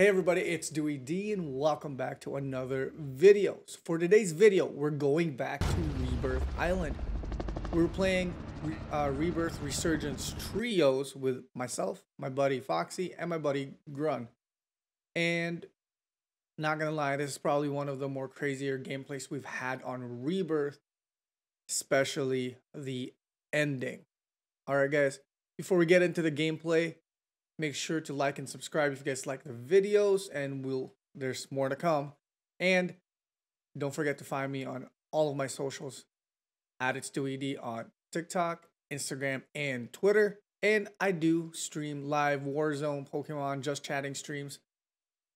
Hey everybody, it's Dewey D and welcome back to another video. So for today's video, we're going back to Rebirth Island. We're playing Rebirth Resurgence Trios with myself, my buddy Foxy, and my buddy Grun. And not gonna lie, this is probably one of the more crazier gameplays we've had on Rebirth, especially the ending. Alright guys, before we get into the gameplay, make sure to like and subscribe if you guys like the videos, and there's more to come. And don't forget to find me on all of my socials at It's Dewey D on TikTok, Instagram, and Twitter. And I do stream live Warzone, Pokemon, Just Chatting streams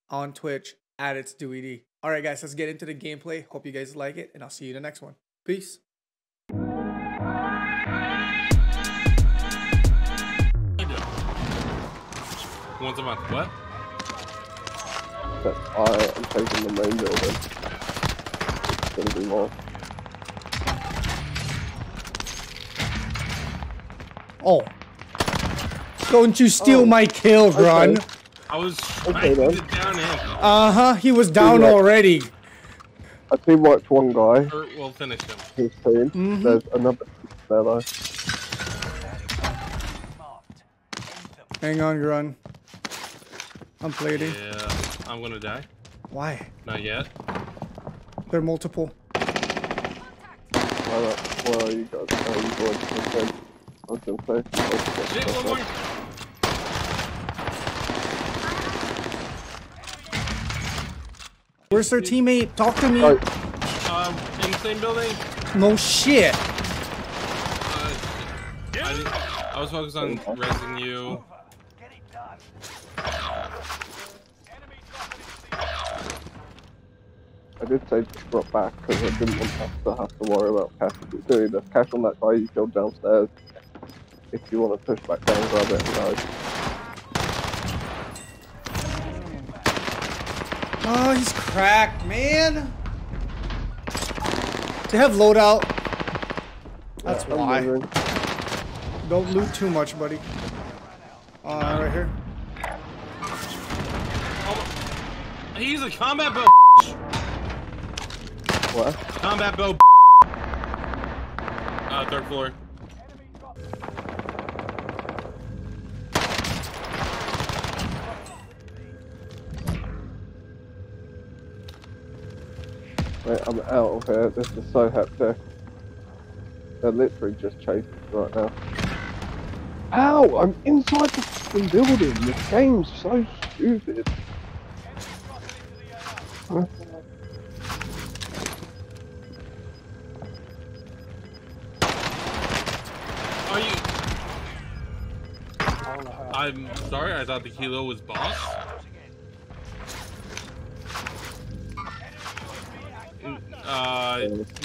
on Twitch at It's Dewey D. All right, guys, let's get into the gameplay. Hope you guys like it, and I'll see you in the next one. Peace. Once a month. What? But I'm taking the main building. It's gonna be more. Oh. Don't you steal my kill, Grun. Okay. I was trying to get down in. He was down already. I team wiped one guy. We'll finish him. His team. There's another there though. Hang on, Grun. I'm plating. Yeah, I'm gonna die. Why? Not yet. They're multiple. Where are you guys? Where are you going? Okay. I'm still playing. Shit, one more. Where's their teammate? Talk to me. Right. In the same building. No shit. I was focused on resing you. I did say drop back because I didn't want to have to worry about cash. There's cash on that guy you killed downstairs. If you want to push back down, grab it and go. Oh, he's cracked, man. They have loadout. That's why. Don't loot too much, buddy. Right here. Oh, he's a combat bow. What? Combat bow. Third floor. Wait, I'm out of here. This is so hectic. They're literally just chasing right now. Ow! I'm inside the fucking building. This game's so stupid. Huh? I'm sorry, I thought the kilo was boss.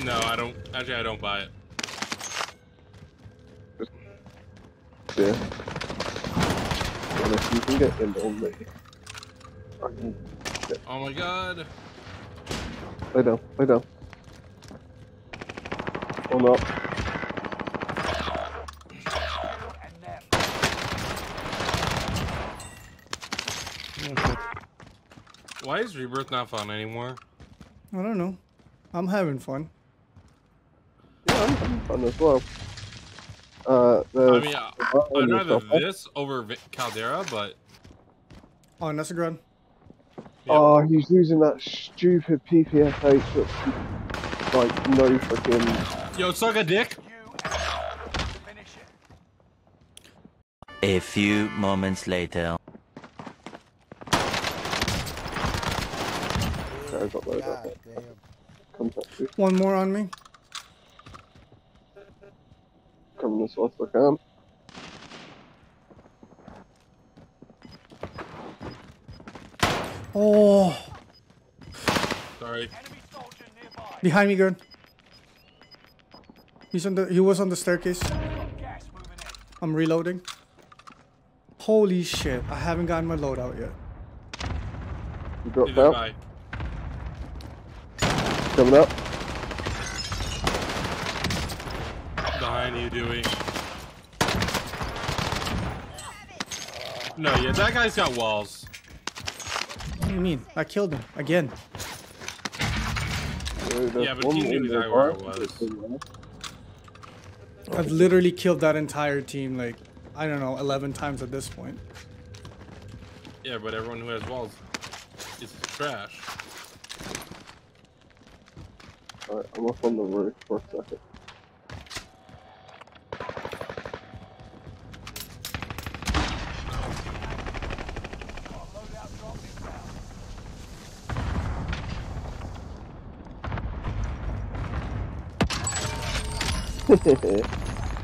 No, I don't. Actually, I don't buy it. Yeah. And if you can get in only. Oh my god. Lay down, lay down. Hold up. Why is Rebirth not fun anymore? I don't know. I'm having fun. Yeah, I'm having fun as well. I mean, I'd rather this over Caldera, but... Oh, and that's a Grun. Yep. Oh, he's using that stupid PPFA with, like, no freaking... Yo, suck a dick! A few moments later... God, one more on me. Coming as fast as I can. Oh. Sorry. Behind me, Grun. He was on the staircase. I'm reloading. Holy shit! I haven't gotten my loadout yet. You dropped out. Coming up. Behind you, Dewey. No, yeah, that guy's got walls. do you mean? I killed him again. Yeah, but you knew that where it was. I've literally killed that entire team, like, I don't know, 11 times at this point. Yeah, but everyone who has walls is trash. Alright, I'm up on the roof for a second.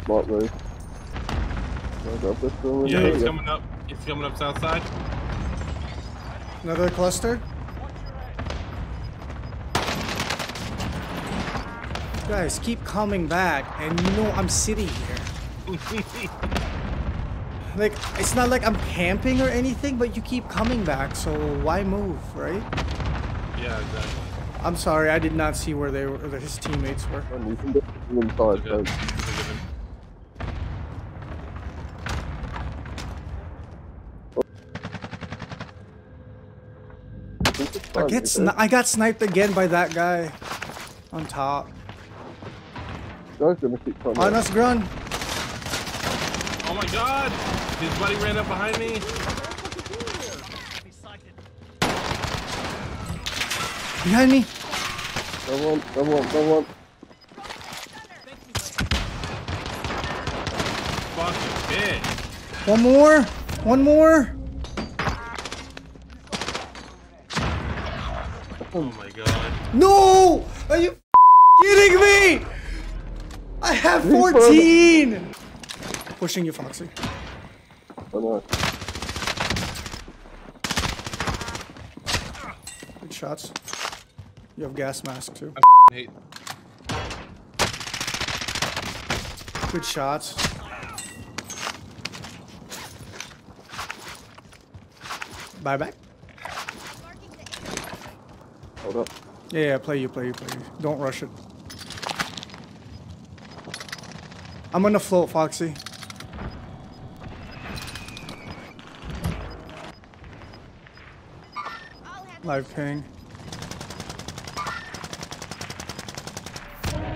Smart move. Yeah, he's coming up. He's coming up south side. Another cluster. Guys, keep coming back, and you know I'm sitting here. Like, it's not like I'm camping or anything, but you keep coming back, so why move, right? Yeah, exactly. I'm sorry, I did not see where they were, or his teammates were. Okay. I got sniped again by that guy on top. On us, Grun. Oh my God! His buddy ran up behind me. Behind me! Come on. Fucking bitch. One more! Oh my God. No! Are you kidding me? I have 14! Pushing you, Foxy. Come on. Good shots. You have gas mask too. I hate. Good shots. Bye bye. Hold up. Yeah, play you. Don't rush it. I'm gonna float, Foxy. Live ping.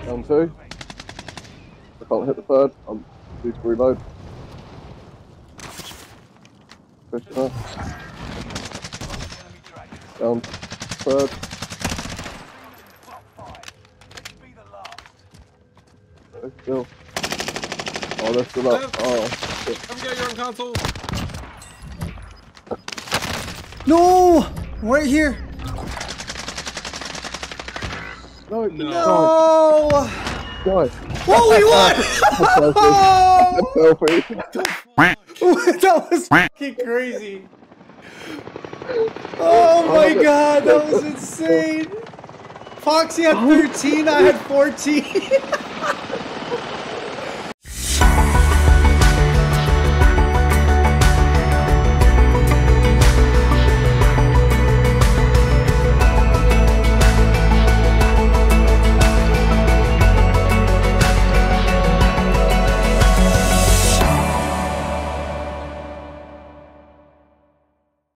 Down two. I can't hit the third. I'm due to reload. Fish her. Down third. They're still. Oh, they're still up. Oh, shit. Come get your own console. No! Right here. No! Guys. Whoa, we won! That was fucking crazy. Oh my God, that was insane. Foxy had 13, I had 14.